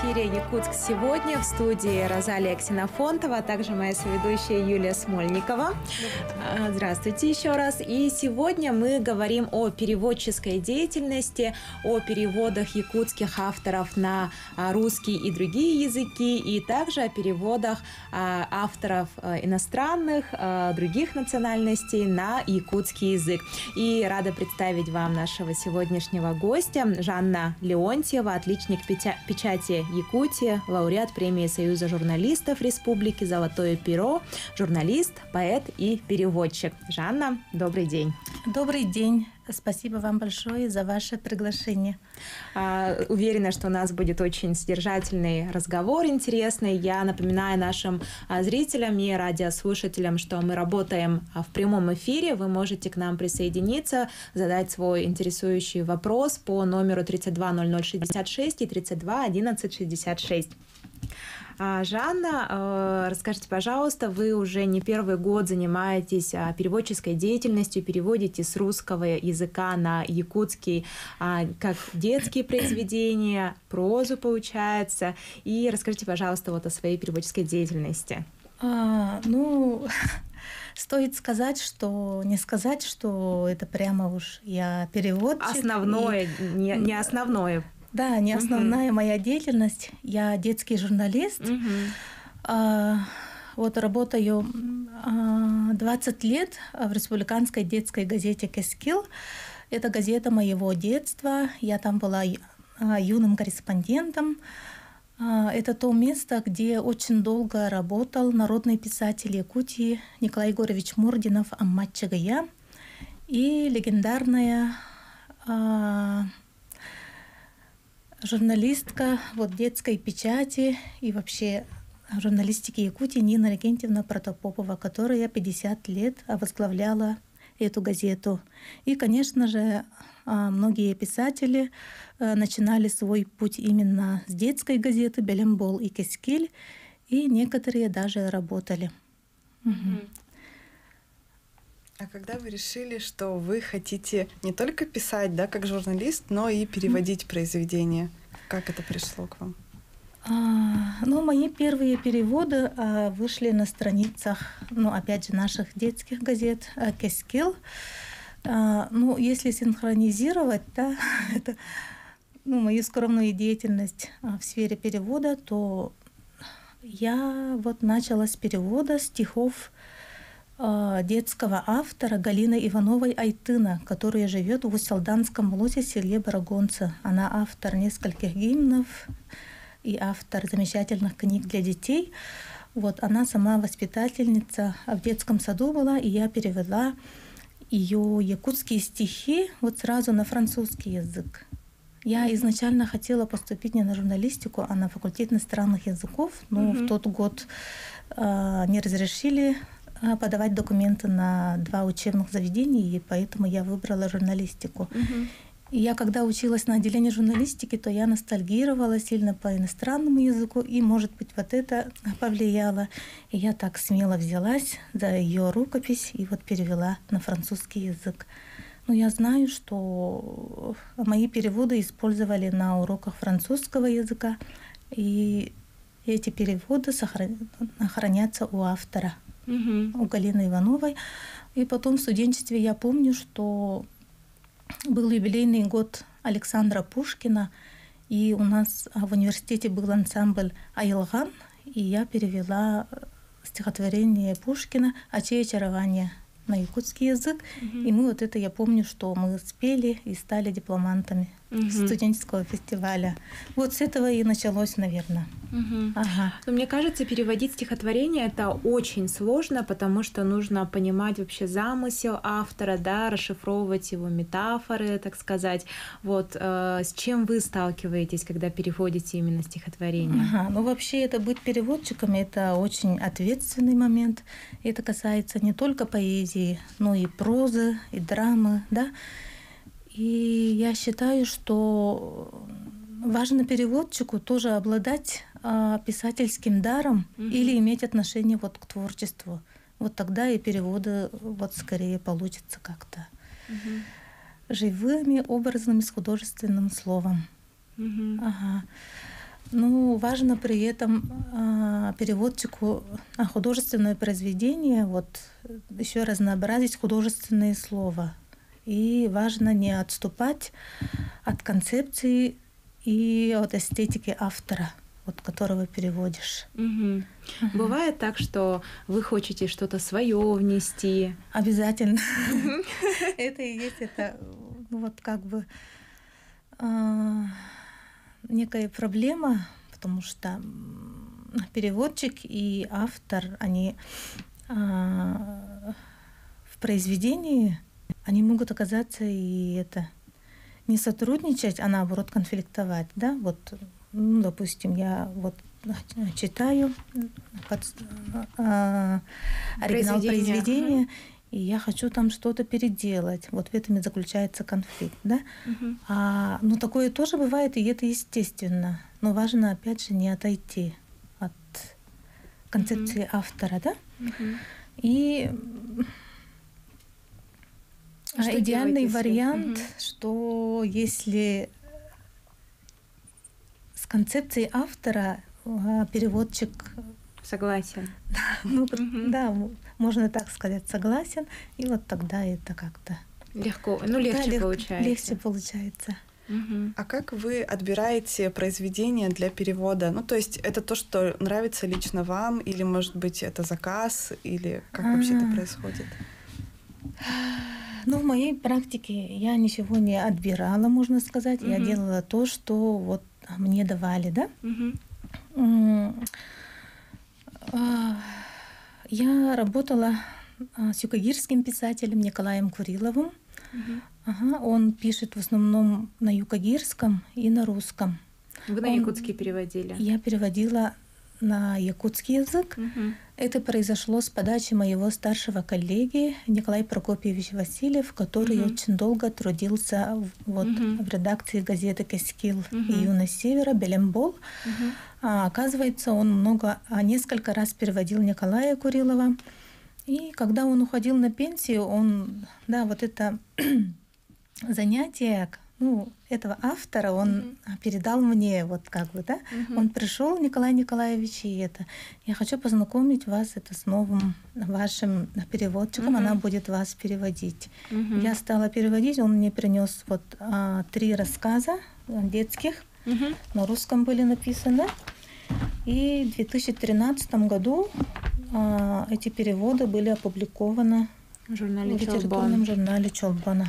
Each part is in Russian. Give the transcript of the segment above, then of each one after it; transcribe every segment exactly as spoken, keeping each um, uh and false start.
эфире «Якутск сегодня». В студии Розалия Ксенофонтова, а также моя соведущая Юлия Смольникова. Здравствуйте. Здравствуйте еще раз. И сегодня мы говорим о переводческой деятельности, о переводах якутских авторов на русский и другие языки, и также о переводах авторов иностранных, других национальностей на якутский язык. И рада представить вам нашего сегодняшнего гостя Жанна Леонтьева, отличник печати Якутии, лауреат премии Союза журналистов Республики «Золотое перо», журналист, поэт и переводчик. Жанна, добрый день. Добрый день. Спасибо вам большое за ваше приглашение. А, уверена, что у нас будет очень содержательный разговор, интересный. Я напоминаю нашим а, зрителям и радиослушателям, что мы работаем а, в прямом эфире. Вы можете к нам присоединиться, задать свой интересующий вопрос по номеру тридцать два ноль ноль шестьдесят шесть и тридцать два одиннадцать шестьдесят шесть. Жанна, расскажите, пожалуйста, вы уже не первый год занимаетесь переводческой деятельностью, переводите с русского языка на якутский как детские произведения, прозу получается. И расскажите, пожалуйста, вот о своей переводческой деятельности. А, ну, стоит сказать, что не сказать, что это прямо уж я переводчик. Основное, и... не, не основное. Да, не основная uh-huh. моя деятельность. Я детский журналист. Uh-huh. а, вот работаю а, двадцать лет в республиканской детской газете «Кэскил». Это газета моего детства. Я там была а, юным корреспондентом. А, это то место, где очень долго работал народный писатель Якутии Николай Егорович Мординов, Амма Чагая и легендарная... А, журналистка вот детской печати и вообще журналистики Якутии Нина Регентьевна Протопопова, которая пятьдесят лет возглавляла эту газету. И, конечно же, многие писатели начинали свой путь именно с детской газеты «Бэлэм буол» и «Кэскил», и некоторые даже работали. Mm-hmm. А когда вы решили, что вы хотите не только писать, да, как журналист, но и переводить произведения? Как это пришло к вам? А, ну, мои первые переводы а, вышли на страницах, ну, опять же, наших детских газет а, «Кэскил». А, ну, если синхронизировать, да, это, ну, мою скромную деятельность а, в сфере перевода, то я вот начала с перевода стихов детского автора Галины Ивановой Айтина, которая живет в Усть-Алданском лосе, селе Барагонца. Она автор нескольких гимнов и автор замечательных книг для детей. Вот она сама воспитательница в детском саду была, и я перевела ее якутские стихи вот сразу на французский язык. Я изначально хотела поступить не на журналистику, а на факультет иностранных языков, но mm-hmm. в тот год э, не разрешили подавать документы на два учебных заведения, и поэтому я выбрала журналистику. Mm-hmm. И я, когда училась на отделении журналистики, то я ностальгировала сильно по иностранному языку, и, может быть, вот это повлияло. И я так смело взялась за ее рукопись и вот перевела на французский язык. Но я знаю, что мои переводы использовали на уроках французского языка, и эти переводы сохраня... хранятся у автора. Uh-huh. у Галины Ивановой. И потом в студенчестве я помню, что был юбилейный год Александра Пушкина, и у нас в университете был ансамбль «Айлган», и я перевела стихотворение Пушкина «Очей очарование» на якутский язык. Uh-huh. И мы вот это, я помню, что мы спели и стали дипломантами uh-huh. студенческого фестиваля. Вот с этого и началось, наверное. Uh-huh. Ага. Но мне кажется, переводить стихотворение это очень сложно, потому что нужно понимать вообще замысел автора, да, расшифровывать его метафоры, так сказать. Вот э, с чем вы сталкиваетесь, когда переводите именно стихотворение? Uh-huh. Ну вообще это быть переводчиком это очень ответственный момент. Это касается не только поэзии, но и прозы, и драмы, да. И я считаю, что важно переводчику тоже обладать э, писательским даром mm-hmm. или иметь отношение вот к творчеству. Вот тогда и переводы вот скорее получатся как-то mm-hmm. живыми, образными, с художественным словом. Mm-hmm. Ага. Ну, важно при этом э, переводчику на художественное произведение вот, еще разнообразить художественные слова. И важно не отступать от концепции и от эстетики автора, от которого переводишь. Угу. Uh-huh. Бывает так, что вы хотите что-то свое внести? Обязательно. Это и есть это вот как бы некая проблема, потому что переводчик и автор, они в произведении, они могут оказаться и это не сотрудничать, а наоборот конфликтовать, да, вот. Ну, допустим, я вот читаю под, э, оригинал произведения, и я хочу там что-то переделать. Вот в этом и заключается конфликт, да? Угу. А, ну, такое тоже бывает, и это естественно. Но важно, опять же, не отойти от концепции угу. автора, да? Угу. И а что идеальный вариант, угу. что если... концепции автора переводчик согласен. Ну, mm-hmm. Да, можно так сказать, согласен. И вот тогда это как-то легко, ну легче да, получается. Легче получается. Mm-hmm. А как вы отбираете произведения для перевода? Ну, то есть это то, что нравится лично вам, или, может быть, это заказ, или как А-а-а. вообще это происходит? Ну, в моей практике я ничего не отбирала, можно сказать. Mm-hmm. Я делала то, что вот мне давали, да? Mm-hmm. Я работала с юкагирским писателем Николаем Куриловым. Mm-hmm. Ага, он пишет в основном на юкагирском и на русском. Вы на он... якутский переводили? Я переводила на якутский язык. Mm-hmm. Это произошло с подачи моего старшего коллеги Николая Прокопьевича Васильев, который mm-hmm. очень долго трудился вот, mm-hmm. в редакции газеты «Кэскил» mm-hmm. и «Юна Севера», «Бэлэм буол». Mm-hmm. А, оказывается, он много, несколько раз переводил Николая Курилова. И когда он уходил на пенсию, он, да, вот это занятие, ну, этого автора он mm-hmm. передал мне, вот как бы, да. Mm-hmm. Он пришел, Николай Николаевич, и это. Я хочу познакомить вас это с новым вашим переводчиком, mm-hmm. она будет вас переводить. Mm-hmm. Я стала переводить, он мне принес вот а, три рассказа детских, mm-hmm. на русском были написаны. И в две тысячи тринадцатом году а, эти переводы были опубликованы в литературном журнале «Челбон».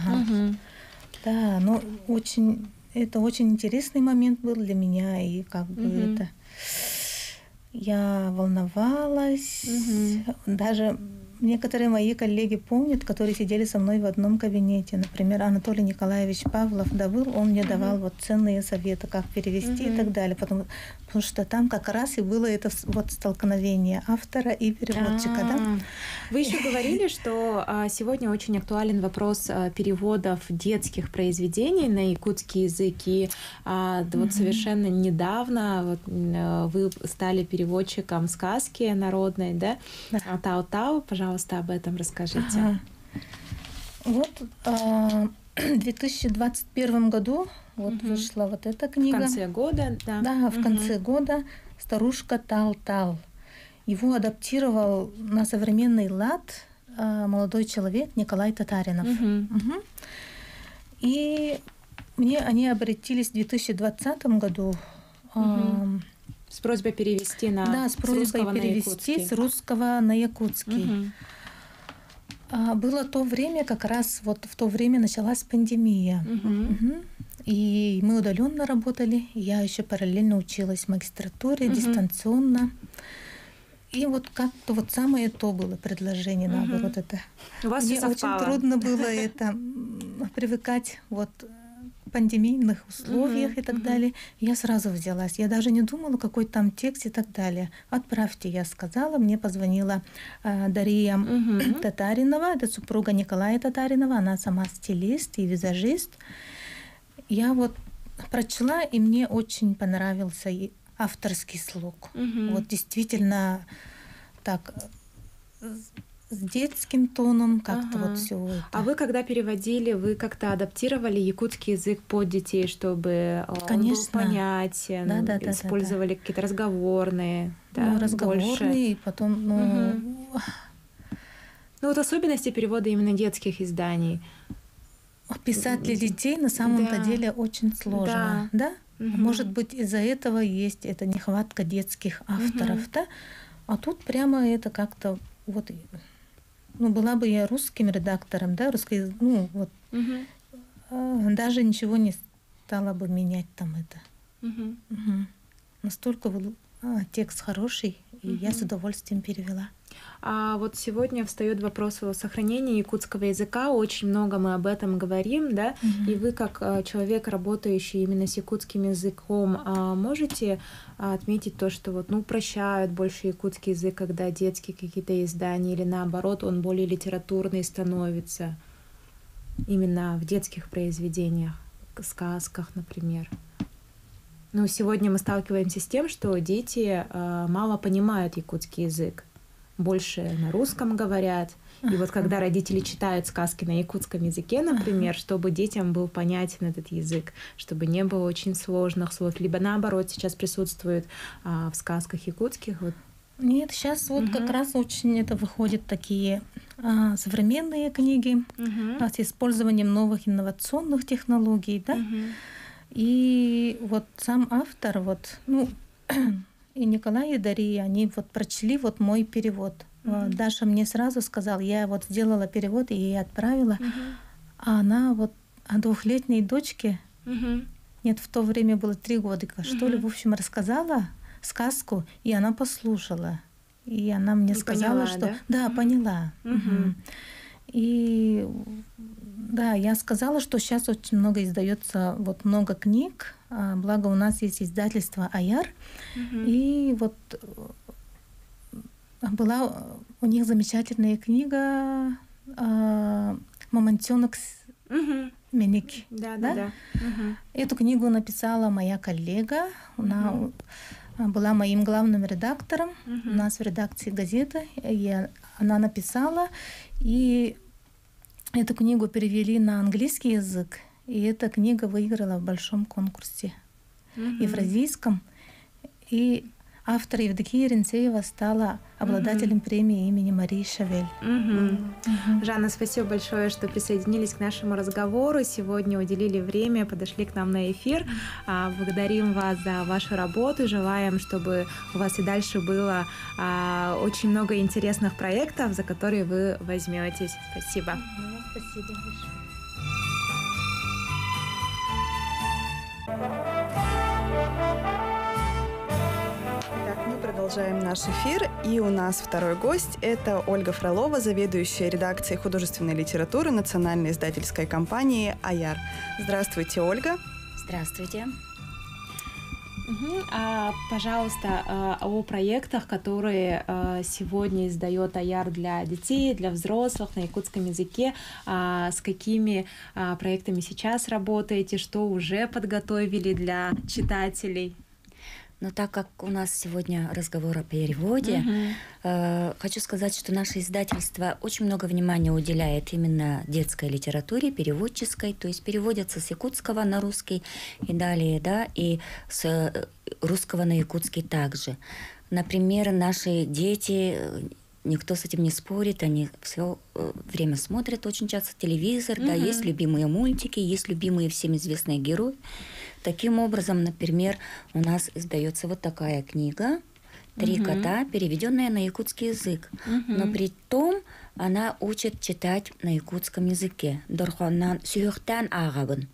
Да, но очень, это очень интересный момент был для меня, и как бы mm-hmm. это... Я волновалась, mm-hmm. даже некоторые мои коллеги помнят, которые сидели со мной в одном кабинете, например, Анатолий Николаевич Павлов, да, был, он мне mm-hmm. давал вот ценные советы, как перевести mm-hmm. и так далее, потому, потому что там как раз и было это вот столкновение автора и переводчика. А-а-а. Да? Вы еще говорили, что сегодня очень актуален вопрос переводов детских произведений на якутский язык, и вот совершенно недавно вы стали переводчиком сказки народной, да, «Таал-Таал». Пожалуйста, об этом расскажите. Ага. Вот э, в две тысячи двадцать первом году вот угу. вышла вот эта книга. В конце года, да. Да, в угу. конце года «Старушка Таал-Таал». Его адаптировал на современный лад э, молодой человек Николай Татаринов. Угу. Угу. И мне они обратились в две тысячи двадцатом году. Э, угу. С просьбой перевести на да, с просьбой с перевести с русского на якутский. Угу. А, было то время, как раз вот в то время началась пандемия, угу. Угу. и мы удаленно работали. Я еще параллельно училась в магистратуре угу. дистанционно. И вот как-то вот самое то было предложение, угу. наоборот это. У вас Мне очень трудно было это привыкать вот. Пандемийных условиях uh-huh, и так uh-huh. далее, я сразу взялась. Я даже не думала, какой там текст и так далее. Отправьте, я сказала. Мне позвонила э, Дария uh-huh. Татаринова, это супруга Николая Татаринова, она сама стилист и визажист. Я вот прочла, и мне очень понравился и авторский слог. Uh-huh. Вот действительно так с детским тоном, как-то ага. вот все это. А вы когда переводили, вы как-то адаптировали якутский язык под детей, чтобы Конечно. Он был понятен, да, да, да, использовали да, да. какие-то разговорные, да, ну, разговорные, больше. И потом, ну... Угу. Ну вот особенности перевода именно детских изданий. Писать для детей на самом-то да. деле очень сложно, да? да? Угу. Может быть, из-за этого есть эта нехватка детских авторов, угу. да? А тут прямо это как-то вот... Ну, была бы я русским редактором, да, русский, ну, вот, угу. даже ничего не стала бы менять там это. Угу. Угу. Настолько был а, текст хороший, и угу. я с удовольствием перевела. А вот сегодня встает вопрос о сохранении якутского языка. Очень много мы об этом говорим, да? Угу. И вы, как человек, работающий именно с якутским языком, можете отметить то, что вот, ну, упрощают больше якутский язык, когда детские какие-то издания, или наоборот, он более литературный становится именно в детских произведениях, сказках, например? Ну, сегодня мы сталкиваемся с тем, что дети мало понимают якутский язык. Больше на русском говорят. И вот когда родители читают сказки на якутском языке, например, чтобы детям был понятен этот язык, чтобы не было очень сложных слов, либо наоборот сейчас присутствует а, в сказках якутских. Вот. Нет, сейчас вот угу. как раз очень это выходят такие а, современные книги угу. с использованием новых инновационных технологий, да. Угу. И вот сам автор, вот, ну... И Николай, и Дария, они вот прочли вот мой перевод. Mm-hmm. Даша мне сразу сказала, я вот сделала перевод и ей отправила. Mm-hmm. А она вот о двухлетней дочке, mm-hmm. нет, в то время было три годика, mm-hmm. что ли, в общем, рассказала сказку, и она послушала. И она мне и сказала, поняла, что... Да, да mm-hmm. поняла. Mm-hmm. Mm-hmm. И да, я сказала, что сейчас очень много издается, вот много книг, благо у нас есть издательство АЯР, угу. и вот была у них замечательная книга «Мамонтёнок» угу. Менеки. Да, да, да. да. Угу. Эту книгу написала моя коллега, она угу. была моим главным редактором угу. у нас в редакции газеты, и она написала, и эту книгу перевели на английский язык, и эта книга выиграла в большом конкурсе mm-hmm. евразийском. И автор Евдокия Ренцеева стала обладателем mm-hmm. премии имени Марии Шавель. Mm-hmm. Mm-hmm. Жанна, спасибо большое, что присоединились к нашему разговору. Сегодня уделили время, подошли к нам на эфир. Благодарим вас за вашу работу. Желаем, чтобы у вас и дальше было очень много интересных проектов, за которые вы возьметесь. Спасибо. Спасибо большое. Так, мы продолжаем наш эфир. И у нас второй гость – это Ольга Фролова, заведующая редакцией художественной литературы национальной издательской компании «АЯР». Здравствуйте, Ольга. Здравствуйте. Угу. А, пожалуйста, о проектах, которые сегодня издает АЯР для детей, для взрослых на якутском языке. А, с какими проектами сейчас работаете, что уже подготовили для читателей? Но так как у нас сегодня разговор о переводе, uh-huh. э, хочу сказать, что наше издательство очень много внимания уделяет именно детской литературе, переводческой, то есть переводятся с якутского на русский и далее, да, и с русского на якутский также. Например, наши дети, никто с этим не спорит, они все время смотрят очень часто телевизор, uh-huh. да, есть любимые мультики, есть любимые всем известные герои. Таким образом, например, у нас издается вот такая книга «Три угу. кота», переведенная на якутский язык. Угу. Но при том она учит читать на якутском языке. Дорхонан сюхтан агагун.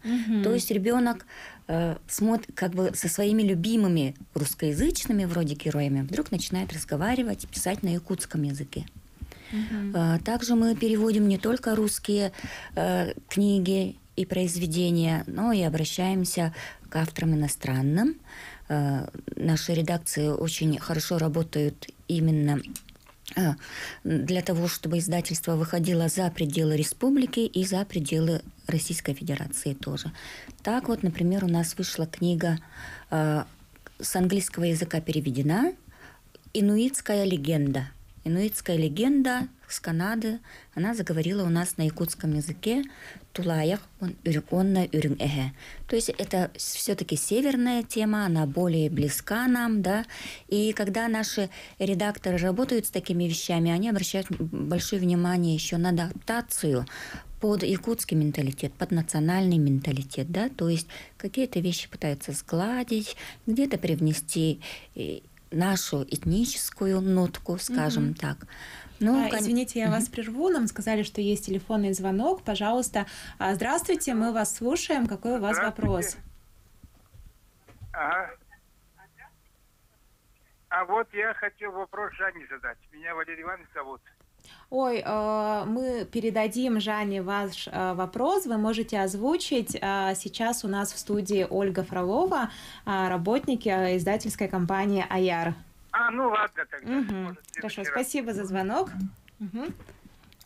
То есть ребенок э, смотрит, как бы со своими любимыми русскоязычными вроде героями вдруг начинает разговаривать и писать на якутском языке. Угу. А, также мы переводим не только русские э, книги и произведения, но и обращаемся к авторам иностранным. Э, наши редакции очень хорошо работают именно э, для того, чтобы издательство выходило за пределы республики и за пределы Российской Федерации тоже. Так вот, например, у нас вышла книга э, с английского языка переведена «Инуитская легенда». «Инуитская легенда» с Канады. Она заговорила у нас на якутском языке «Тулаях онна Юрин-Эге». То есть это все-таки северная тема, она более близка нам, да. И когда наши редакторы работают с такими вещами, они обращают большое внимание еще на адаптацию под якутский менталитет, под национальный менталитет, да. То есть какие-то вещи пытаются сгладить, где-то привнести нашу этническую нотку, скажем mm-hmm. так. Ну, а, кон... Извините, я mm-hmm. вас прерву. Нам сказали, что есть телефонный звонок. Пожалуйста. Здравствуйте, мы вас слушаем. Какой у вас вопрос? Ага. А вот я хотел вопрос Жанне задать. Меня Валерий Иванович зовут. Ой, э, мы передадим Жанне ваш э, вопрос, вы можете озвучить. Э, сейчас у нас в студии Ольга Фролова, э, работники издательской компании «АЯР». А, ну ладно тогда. Угу. Хорошо, спасибо за звонок. Угу.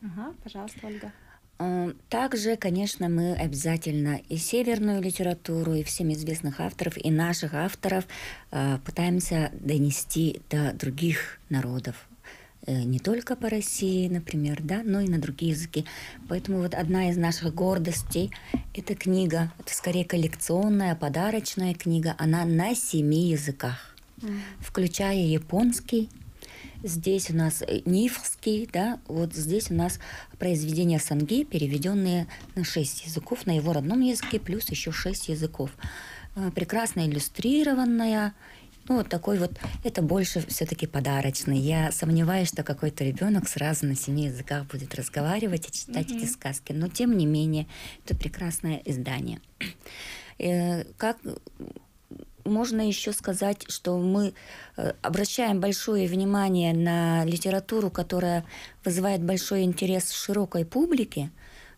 Ага, пожалуйста, Ольга. Также, конечно, мы обязательно и северную литературу, и всем известных авторов, и наших авторов э, пытаемся донести до других народов. Не только по России, например, да, но и на другие языки. Поэтому вот одна из наших гордостей – это книга, это скорее коллекционная, подарочная книга, она на семи языках, включая японский. Здесь у нас нивский, да, вот здесь у нас произведения Санги, переведенные на шесть языков, на его родном языке, плюс еще шесть языков. Прекрасно иллюстрированная. Ну, вот такой вот, это больше все-таки подарочный. Я сомневаюсь, что какой-то ребенок сразу на семи языках будет разговаривать и читать mm-hmm. эти сказки. Но, тем не менее, это прекрасное издание. Э, как можно еще сказать, что мы обращаем большое внимание на литературу, которая вызывает большой интерес в широкой публике.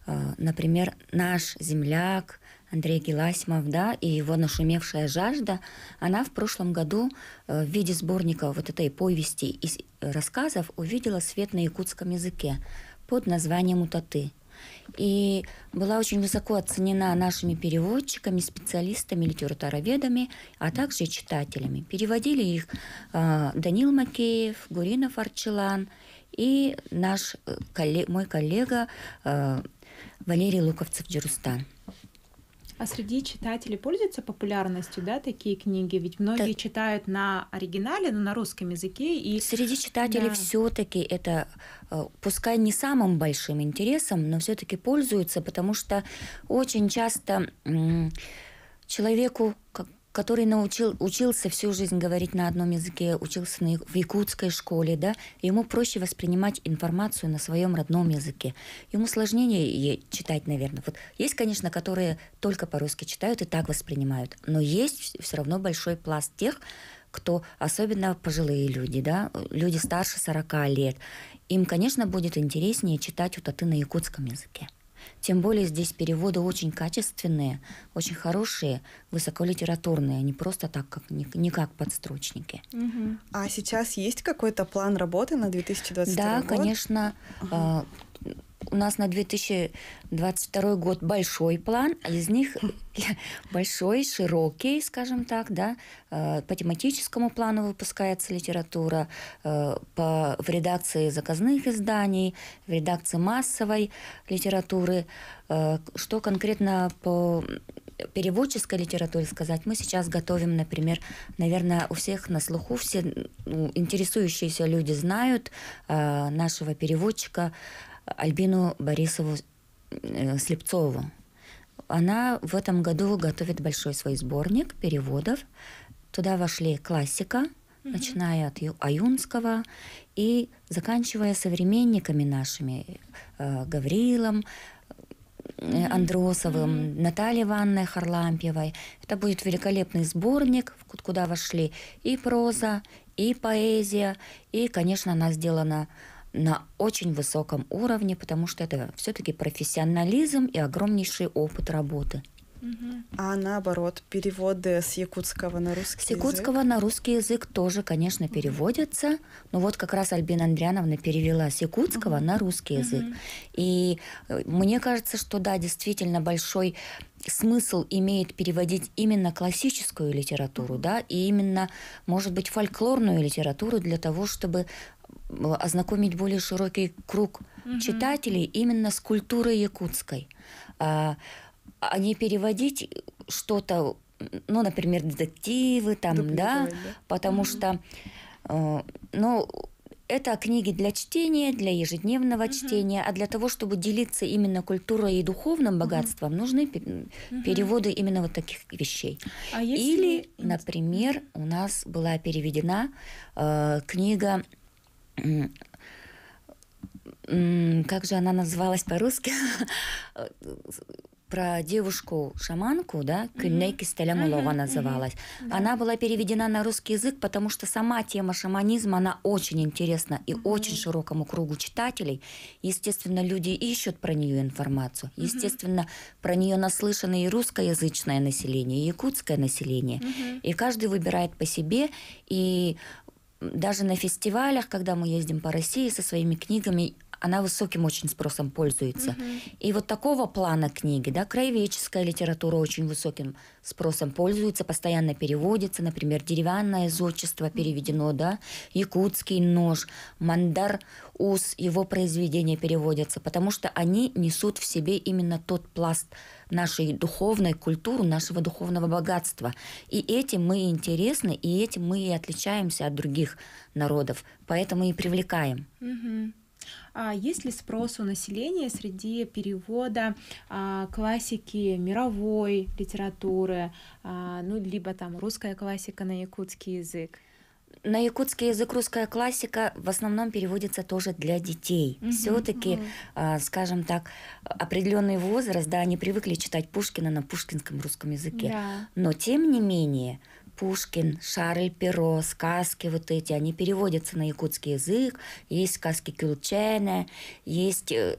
Э, например, наш земляк Андрей Геласимов, да, и его «Нашумевшая жажда», она в прошлом году в виде сборника вот этой повести и рассказов увидела свет на якутском языке под названием «Утаты». И была очень высоко оценена нашими переводчиками, специалистами, литературоведами, а также читателями. Переводили их Данил Макеев, Гуринов Арчелан и наш, мой коллега Валерий Луковцев-Джерустан. А среди читателей пользуются популярностью, да, такие книги? Ведь многие так... читают на оригинале, но на русском языке. И... Среди читателей да. все-таки это, пускай не самым большим интересом, но все-таки пользуются, потому что очень часто человеку, который научил, учился всю жизнь говорить на одном языке, учился на, в якутской школе, да, ему проще воспринимать информацию на своем родном языке. Ему сложнее читать, наверное. Вот есть, конечно, которые только по-русски читают и так воспринимают, но есть все равно большой пласт тех, кто, особенно пожилые люди, да, люди старше сорока лет, им, конечно, будет интереснее читать утаты на якутском языке. Тем более здесь переводы очень качественные, очень хорошие, высоколитературные, не просто так, как, не, не как подстрочники. Угу. А сейчас есть какой-то план работы на две тысячи двадцать второй да, год? Да, конечно. Ага. Э, у нас на две тысячи двадцать второй год большой план, из них большой, широкий, скажем так, да. Э, по тематическому плану выпускается литература, э, по, в редакции заказных изданий, в редакции массовой литературы. Э, что конкретно по переводческой литературе сказать, мы сейчас готовим, например, наверное, у всех на слуху, все ну, интересующиеся люди знают э, нашего переводчика Альбину Борисову э, Слепцову. Она в этом году готовит большой свой сборник переводов. Туда вошли классика, mm-hmm. начиная от Аюнского и заканчивая современниками нашими, э, Гаврилом mm-hmm. Андросовым, mm-hmm. Натальей Ивановной Харлампьевой. Это будет великолепный сборник, куда вошли и проза, и поэзия, и, конечно, она сделана на очень высоком уровне, потому что это все-таки профессионализм и огромнейший опыт работы. А наоборот, переводы с якутского на русский язык? С якутского язык? на русский язык тоже, конечно, переводятся. Uh-huh. Но вот как раз Альбина Андриановна перевела с якутского uh-huh. на русский язык. Uh-huh. И мне кажется, что да, действительно большой смысл имеет переводить именно классическую литературу, да, и именно, может быть, фольклорную литературу для того, чтобы ознакомить более широкий круг угу. читателей именно с культурой якутской, а, а не переводить что-то, ну, например, детективы, там, Дупликовые, да, да, потому угу. что, э, ну, это книги для чтения, для ежедневного угу. чтения, а для того, чтобы делиться именно культурой и духовным богатством, угу. нужны угу. переводы именно вот таких вещей. А если... Или, например, у нас была переведена э, книга... Как же она называлась по-русски? Про девушку-шаманку, да, Кюнейки Стелямулова называлась. Она была переведена на русский язык, потому что сама тема шаманизма, она очень интересна и очень широкому кругу читателей. Естественно, люди ищут про нее информацию. Естественно, про нее наслышано и русскоязычное население, и якутское население. И каждый выбирает по себе, и... Даже на фестивалях, когда мы ездим по России со своими книгами, она высоким очень спросом пользуется. Mm-hmm. И вот такого плана книги, да, краеведческая литература очень высоким спросом пользуется, постоянно переводится, например, «Деревянное зодчество» переведено, да, «Якутский нож», «Мандар Ус», его произведения переводятся, потому что они несут в себе именно тот пласт нашей духовной культуры, нашего духовного богатства. И этим мы интересны, и этим мы и отличаемся от других народов, поэтому и привлекаем. Mm-hmm. А есть ли спрос у населения среди перевода а, классики мировой литературы, а, ну, либо там русская классика на якутский язык? На якутский язык русская классика в основном переводится тоже для детей. Mm-hmm. Все-таки, mm-hmm. э, скажем так, определенный возраст, да, они привыкли читать Пушкина на пушкинском русском языке. Yeah. Но тем не менее Пушкин, Шарль Перро, сказки вот эти, они переводятся на якутский язык. Есть сказки Кюлчена, есть э,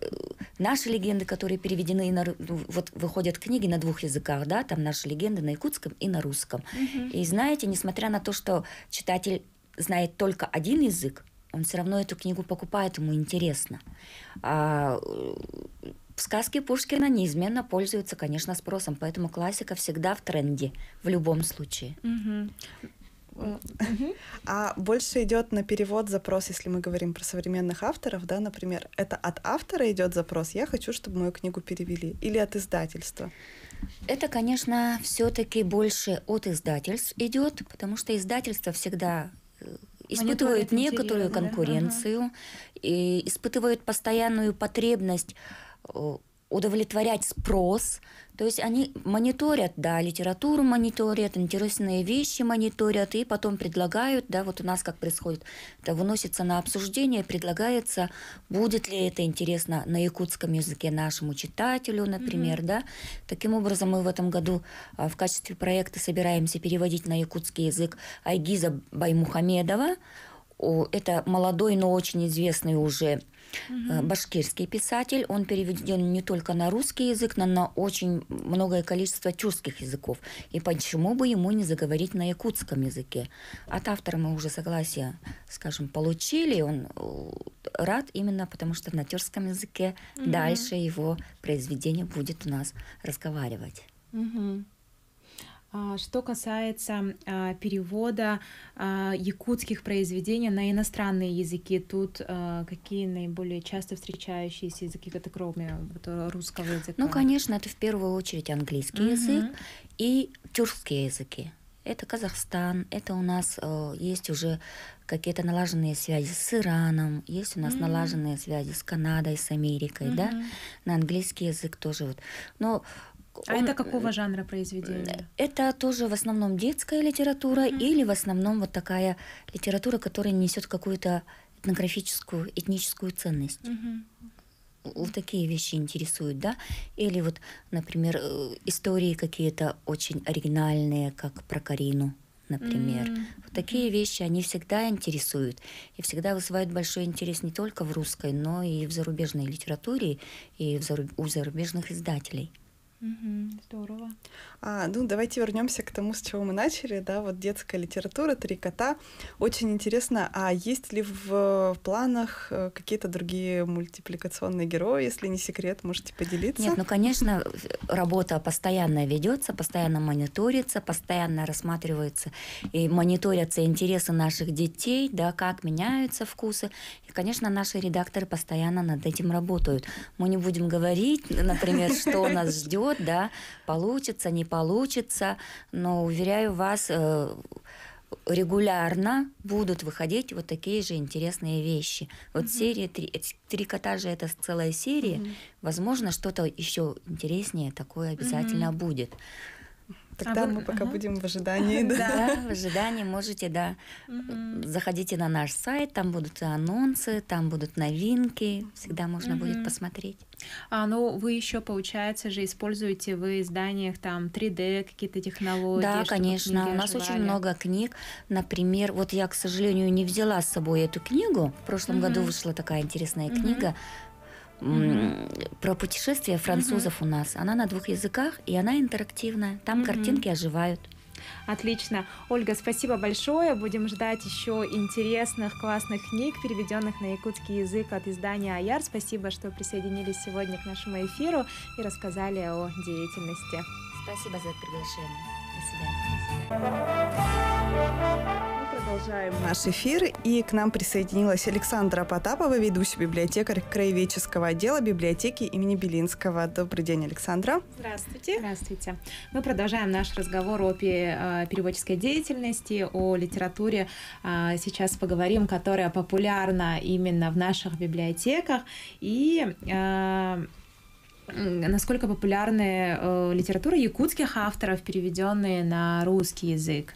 наши легенды, которые переведены, на, вот выходят книги на двух языках, да, там наши легенды на якутском и на русском. Mm-hmm. И знаете, несмотря на то, что читатель знает только один язык, он все равно эту книгу покупает, ему интересно. А сказки Пушкина неизменно пользуются, конечно, спросом, поэтому классика всегда в тренде, в любом случае. А больше идет на перевод запрос, если мы говорим про современных авторов, да, например, это от автора идет запрос, я хочу, чтобы мою книгу перевели, или от издательства? Это, конечно, все-таки больше от издательств идет, потому что издательство всегда испытывают некоторую конкуренцию, да? Ага. И испытывают постоянную потребность удовлетворять спрос. То есть они мониторят, да, литературу мониторят, интересные вещи мониторят, и потом предлагают, да, вот у нас как происходит, это выносится на обсуждение, предлагается, будет ли это интересно на якутском языке нашему читателю, например, mm-hmm. да. Таким образом, мы в этом году в качестве проекта собираемся переводить на якутский язык Айгиза Баймухамедова. Это молодой, но очень известный уже Mm-hmm. башкирский писатель, он переведен не только на русский язык, но на очень многое количество тюркских языков. И почему бы ему не заговорить на якутском языке? От автора мы уже согласие, скажем, получили, он рад именно потому, что на тюркском языке Mm-hmm. дальше его произведение будет у нас разговаривать. Mm-hmm. Что касается а, перевода а, якутских произведений на иностранные языки, тут а, какие наиболее часто встречающиеся языки, кроме вот, русского языка? Ну, конечно, это в первую очередь английский mm-hmm. язык и тюркские языки. Это Казахстан, это у нас э, есть уже какие-то налаженные связи с Ираном, есть у нас mm-hmm. налаженные связи с Канадой, с Америкой, mm-hmm. да, на английский язык тоже. Вот. Но А он... это какого жанра произведение? Это тоже в основном детская литература mm-hmm. или в основном вот такая литература, которая несет какую-то этнографическую, этническую ценность. Mm-hmm. Вот такие вещи интересуют, да? Или вот, например, истории какие-то очень оригинальные, как про Карину, например. Mm-hmm. Вот такие вещи, они всегда интересуют. И всегда вызывают большой интерес не только в русской, но и в зарубежной литературе, и в заруб... у зарубежных издателей. Угу, здорово. А, ну, давайте вернемся к тому, с чего мы начали, да, вот детская литература, «Три кота». Очень интересно, а есть ли в, в планах какие-то другие мультипликационные герои, если не секрет, можете поделиться? Нет, ну, конечно, работа постоянно ведется, постоянно мониторится, постоянно рассматривается и мониторятся интересы наших детей, да, как меняются вкусы. И, конечно, наши редакторы постоянно над этим работают. Мы не будем говорить, например, что нас ждет. Да, получится, не получится, но, уверяю вас, регулярно будут выходить вот такие же интересные вещи. Вот mm-hmm. серия «Три, три кота» же это целая серия. Mm-hmm. Возможно, что-то еще интереснее такое обязательно mm-hmm. будет. Тогда а мы вы... пока ага. будем в ожидании. Да, в ожидании можете, да. Заходите на наш сайт, там будут анонсы, там будут новинки, всегда можно будет посмотреть. А, ну, вы еще, получается же, используете в изданиях там три дэ, какие-то технологии? Да, конечно, у нас очень много книг. Например, вот я, к сожалению, не взяла с собой эту книгу. В прошлом году вышла такая интересная книга Mm-hmm. про путешествия французов mm-hmm. у нас. Она на двух языках, и она интерактивная. Там mm-hmm. картинки оживают. Отлично. Ольга, спасибо большое. Будем ждать еще интересных, классных книг, переведенных на якутский язык от издания «АЯР». Спасибо, что присоединились сегодня к нашему эфиру и рассказали о деятельности. Спасибо за приглашение. До свидания. Продолжаем наш эфир, и к нам присоединилась Александра Потапова, ведущий библиотекарь краеведческого отдела библиотеки имени Белинского. Добрый день, Александра. Здравствуйте. Здравствуйте. Мы продолжаем наш разговор о переводческой деятельности, о литературе. Сейчас поговорим, которая популярна именно в наших библиотеках, и насколько популярны литература якутских авторов, переведенные на русский язык.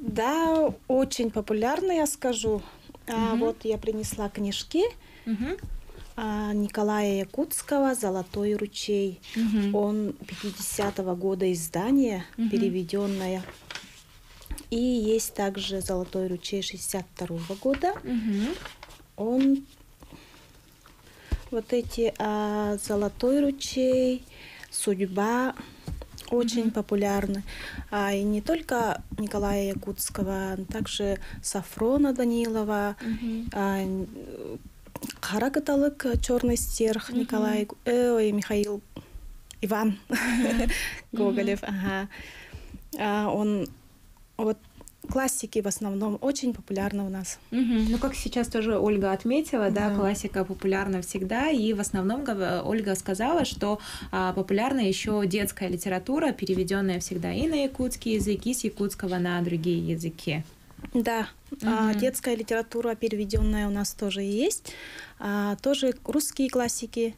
Да, очень популярно, я скажу. Uh-huh. а, вот я принесла книжки uh-huh. а, Николая Якутского «Золотой ручей». Uh-huh. Он пятидесятого года издания, uh-huh. переведенное. И есть также «Золотой ручей» шестьдесят второго года. Uh-huh. Он вот эти а, «Золотой ручей», «Судьба». Очень mm-hmm. популярны. А, и не только Николая Якутского, а также Сафрона Данилова, mm-hmm. а, Харакаталык, «Черный стерх», mm-hmm. Николай, э, э, Михаил Иван mm-hmm. Гоголев. Mm-hmm. Ага. А, он вот классики в основном очень популярны у нас. Mm-hmm. Ну, как сейчас тоже Ольга отметила, да, да, классика популярна всегда, и в основном Ольга сказала, что а, популярна еще детская литература, переведенная всегда и на якутский язык, и с якутского на другие языки. Да, mm-hmm. а, детская литература, переведенная, у нас тоже есть. А, тоже русские классики.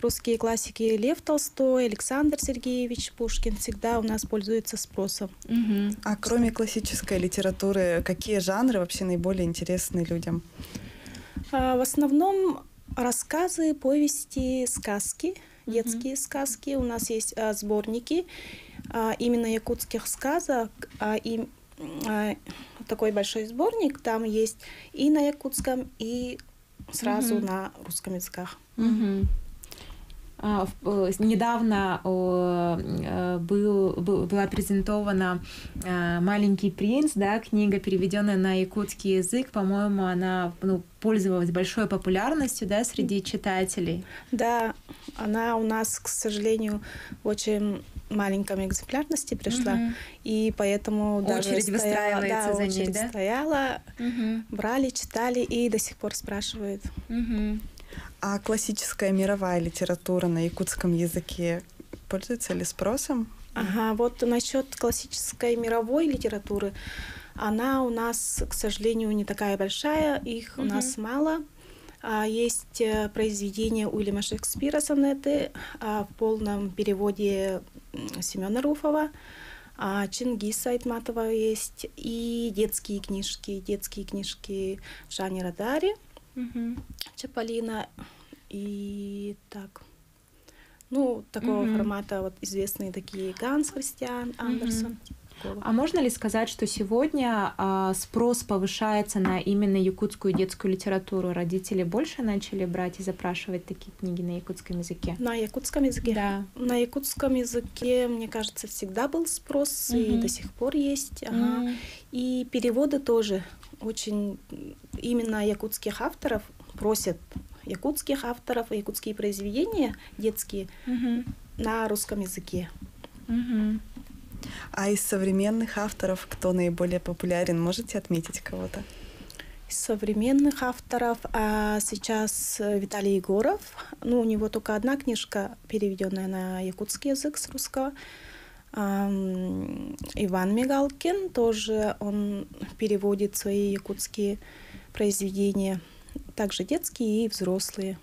Русские классики Лев Толстой, Александр Сергеевич Пушкин всегда у нас пользуются спросом. Угу. А кроме классической литературы, какие жанры вообще наиболее интересны людям? В основном рассказы, повести, сказки, детские угу. сказки. У нас есть сборники именно якутских сказок. И такой большой сборник, там есть и на якутском, и сразу угу. на русском языках. Угу. Недавно был, был, была презентована «Маленький принц», да, книга, переведенная на якутский язык. По-моему, она, ну, пользовалась большой популярностью, да, среди читателей. Да, она у нас, к сожалению, в очень маленьком экземплярности пришла, угу. и поэтому даже очередь стояла, выстраивается, да, за очередь, ней, да? стояла, угу. брали, читали и до сих пор спрашивают. Угу. А классическая мировая литература на якутском языке пользуется ли спросом? Ага, вот насчет классической мировой литературы, она у нас, к сожалению, не такая большая, их у mm-hmm. нас мало. А, есть произведения Уильяма Шекспира, сонеты, а, в полном переводе Семена Руфова, а, Чингиса Айтматова есть, и детские книжки, детские книжки жанра дари. Угу. Чаполина и так, ну, такого угу. формата, вот известные такие Ганс Христиан Андерсон. Угу. Протопопова. А можно ли сказать, что сегодня а, спрос повышается на именно якутскую детскую литературу? Родители больше начали брать и запрашивать такие книги на якутском языке? На якутском языке? Да. На якутском языке, мне кажется, всегда был спрос, угу. и до сих пор есть. Ага. Угу. И переводы тоже очень... Именно якутских авторов просят, якутских авторов, якутские произведения детские угу. на русском языке. Угу. А из современных авторов кто наиболее популярен? Можете отметить кого-то? Из современных авторов а сейчас Виталий Егоров. Ну, у него только одна книжка, переведенная на якутский язык с русского. А, Иван Мигалкин тоже, он переводит свои якутские произведения. Также детские и взрослые.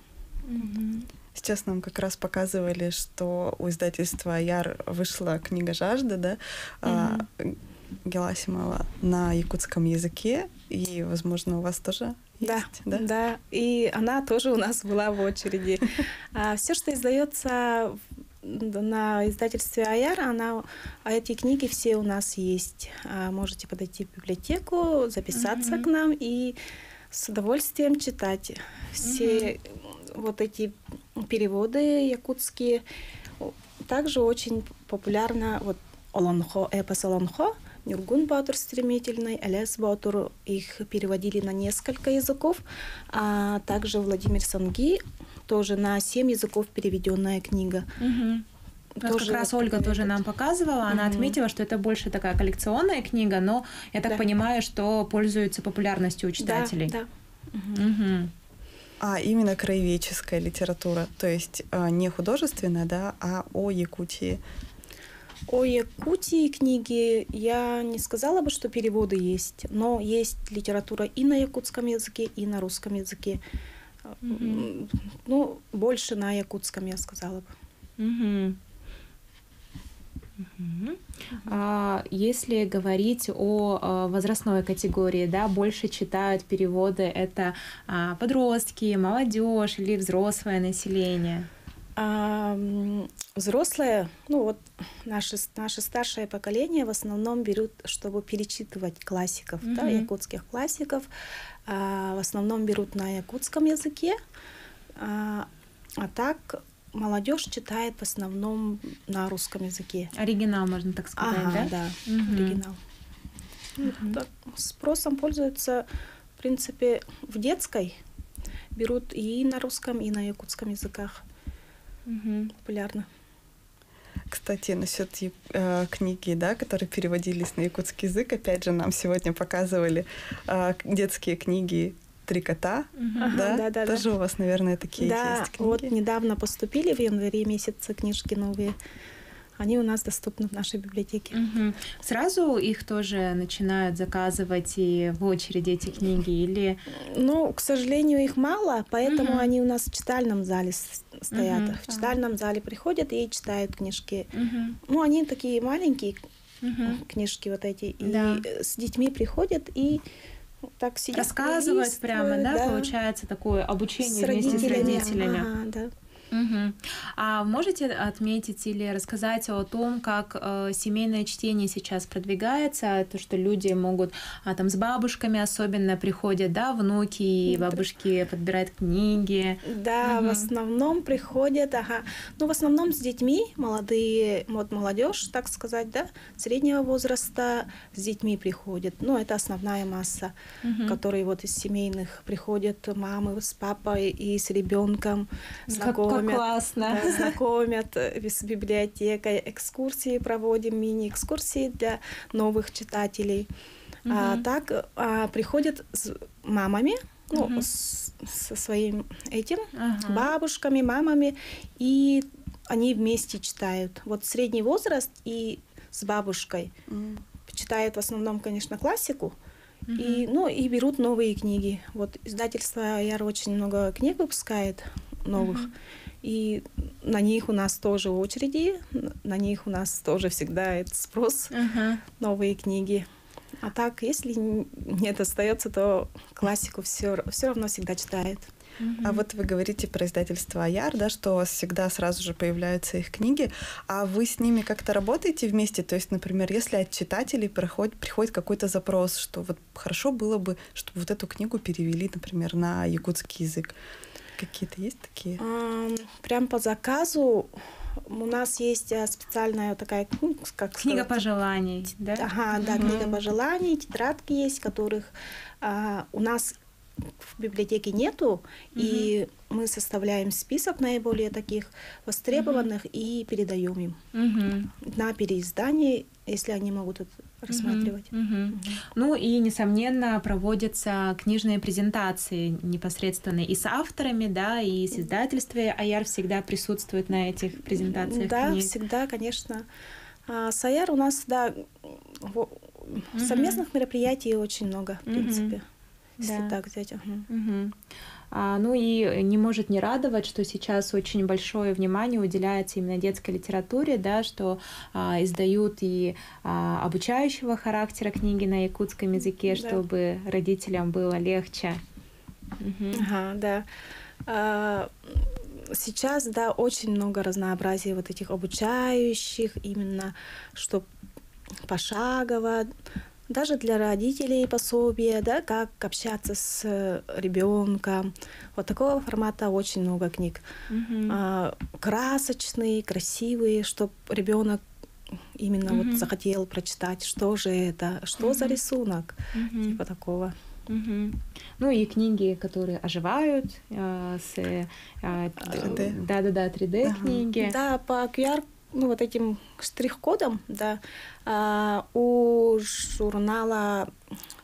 Mm-hmm. Сейчас нам как раз показывали, что у издательства АЯР вышла книга «Жажда», да, mm-hmm. Геласимова на якутском языке, и, возможно, у вас тоже есть, да? Да, да. И она тоже у нас была в очереди. Все, что издается на издательстве АЯР, она, эти книги все у нас есть. Можете подойти в библиотеку, записаться mm-hmm. к нам и с удовольствием читать все mm-hmm. вот эти переводы якутские. Также очень популярно вот Олонхо, эпос Олонхо, Нюргун Батур Стремительный, Элес Батур. Их переводили на несколько языков. А также Владимир Санги, тоже на семь языков переведенная книга. Mm-hmm. Тоже как раз Ольга перевод. тоже нам показывала, она угу. отметила, что это больше такая коллекционная книга, но я так да. понимаю, что пользуется популярностью у читателей. Да, да. Угу. Угу. А именно краеведческая литература, то есть не художественная, да, а о Якутии. О Якутии книги я не сказала бы, что переводы есть, но есть литература и на якутском языке, и на русском языке. Угу. Ну, больше на якутском, я сказала бы. Угу. Если говорить о возрастной категории, да, больше читают переводы это подростки, молодежь или взрослое население? А, взрослое, ну вот наше, наше старшее поколение в основном берут, чтобы перечитывать классиков, mm-hmm. да, якутских классиков, а, в основном берут на якутском языке, а, а так... Молодежь читает в основном на русском языке. Оригинал, можно так сказать, ага, да? да, угу. оригинал. Угу. Так, спросом пользуются, в принципе, в детской. Берут и на русском, и на якутском языках. Угу. Популярно. Кстати, насчет э, книги, да, которые переводились на якутский язык, опять же, нам сегодня показывали э, детские книги «Три кота», uh-huh. да? Да, да, тоже да. у вас, наверное, такие да, есть книги. Вот недавно поступили в январе месяце книжки новые. Они у нас доступны в нашей библиотеке. Uh-huh. Сразу их тоже начинают заказывать и в очереди эти книги? Или... Ну, к сожалению, их мало, поэтому uh-huh. они у нас в читальном зале стоят. Uh-huh. В читальном зале приходят и читают книжки. Uh-huh. Ну, они такие маленькие uh-huh. книжки вот эти. Да. И с детьми приходят и... Так сидят, рассказывать лист, прямо, да, да, получается такое обучение с вместе с родителями. Ага, да. Угу. А можете отметить или рассказать о том, как э, семейное чтение сейчас продвигается, то, что люди могут, а, там с бабушками особенно приходят, да, внуки, и бабушки подбирают книги. Да, угу. в основном приходят, ага, ну в основном с детьми, молодые, вот молодежь, так сказать, да, среднего возраста с детьми приходят, ну это основная масса, угу. которые вот из семейных приходят мамы с папой и с ребенком. Знакомые. Классно. Да, знакомят с библиотекой, экскурсии проводим, мини-экскурсии для новых читателей. Угу. А, так а, приходят с мамами, угу. ну, с, со своим этим, ага. бабушками, мамами, и они вместе читают. Вот средний возраст и с бабушкой. Угу. Читают в основном, конечно, классику. Угу. И, ну, и берут новые книги. Вот издательство АЯР очень много книг выпускает новых. Угу. И на них у нас тоже очереди, на них у нас тоже всегда этот спрос, uh-huh. новые книги. А так, если нет, остается, то классику все, все равно всегда читает. Mm-hmm. А вот вы говорите про издательство АЯР, да, что у вас всегда сразу же появляются их книги, а вы с ними как-то работаете вместе? То есть, например, если от читателей приходит, приходит какой-то запрос, что вот хорошо было бы, чтобы вот эту книгу перевели, например, на якутский язык. Какие-то есть такие? Um, прям по заказу у нас есть специальная такая ну, как книга сказать? пожеланий. Да? Ага, да, mm-hmm. книга пожеланий, тетрадки есть, которых а, у нас в библиотеке нету, mm-hmm. и мы составляем список наиболее таких востребованных mm-hmm. и передаем им mm-hmm. на переиздание, если они могут это рассматривать. Mm-hmm. Mm-hmm. Mm-hmm. Ну и, несомненно, проводятся книжные презентации непосредственно и с авторами, да, и с издательствами. АЯР всегда присутствует на этих презентациях. Да, книг. всегда, конечно. А с АЯР у нас, да, mm-hmm. совместных мероприятий очень много, в mm-hmm. принципе. Да. Так, взять. Угу. Угу. А, ну и не может не радовать, что сейчас очень большое внимание уделяется именно детской литературе, да, что а, издают и а, обучающего характера книги на якутском языке, да. чтобы родителям было легче. Угу. Ага, да. А, сейчас, да, очень много разнообразия вот этих обучающих, именно что пошагово. Даже для родителей пособия, да, как общаться с ребенком. Вот такого формата очень много книг. Mm-hmm. а, красочные, красивые, чтобы ребенок именно mm-hmm. вот захотел прочитать, что же это, что mm-hmm. за рисунок, mm-hmm. типа такого. Mm-hmm. Ну и книги, которые оживают, э, с, э, три дэ. Да, да, да, три дэ uh-huh. книги. Да, по ку ар. Ну, вот этим штрих-кодом, да, а, у журнала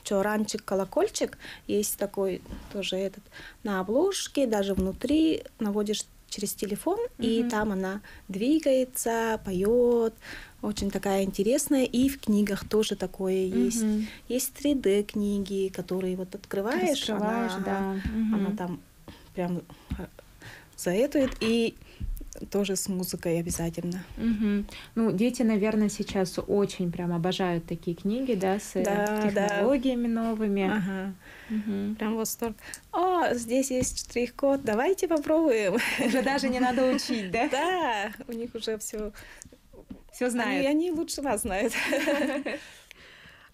«Чоранчик-колокольчик» есть такой тоже этот на обложке, даже внутри наводишь через телефон, mm-hmm. и там она двигается, поет, очень такая интересная, и в книгах тоже такое mm-hmm. есть. Есть три дэ-книги, которые вот открываешь, Раскрываешь, она, да. mm-hmm. она там прям заэтует, и тоже с музыкой обязательно. Угу. Ну, дети, наверное, сейчас очень прям обожают такие книги, да, с да, технологиями да. новыми. Ага. Угу. Прям восторг. О, здесь есть штрих-код, давайте попробуем. Уже даже не надо учить, да? Да, у них уже все все знают. И они лучше вас знают.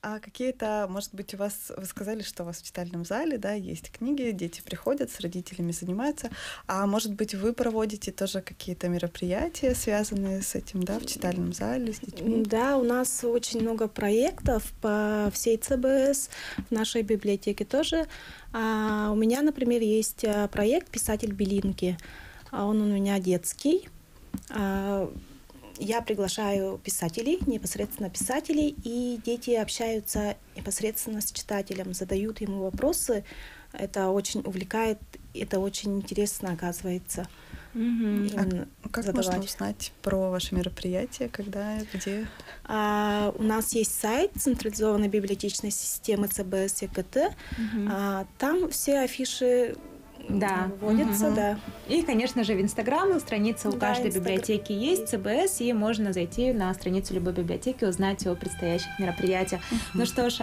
А какие-то, может быть, у вас, вы сказали, что у вас в читальном зале, да, есть книги, дети приходят, с родителями занимаются, а может быть, вы проводите тоже какие-то мероприятия, связанные с этим, да, в читальном зале, с детьми? Да, у нас очень много проектов по всей ЦБС, в нашей библиотеке тоже. А у меня, например, есть проект «Писатель Белинки», он у меня детский. Я приглашаю писателей, непосредственно писателей, и дети общаются непосредственно с читателем, задают ему вопросы. Это очень увлекает, это очень интересно, оказывается. Mm-hmm. А как задавать. Можно узнать про ваше мероприятие, когда, где? А, у нас есть сайт централизованной библиотечной системы ЦБС Е К Т. Mm-hmm. а, там все афиши... Да. Вводится, угу. да. И, конечно же, в Инстаграм страница у да, каждой Инстаграм. библиотеки есть, ЦБС, и можно зайти на страницу любой библиотеки, узнать о предстоящих мероприятиях. Угу. Ну что ж,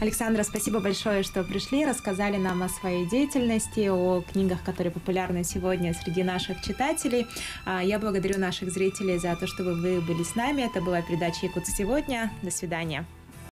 Александра, спасибо большое, что пришли, рассказали нам о своей деятельности, о книгах, которые популярны сегодня среди наших читателей. Я благодарю наших зрителей за то, что вы были с нами. Это была передача «Якутск сегодня». До свидания.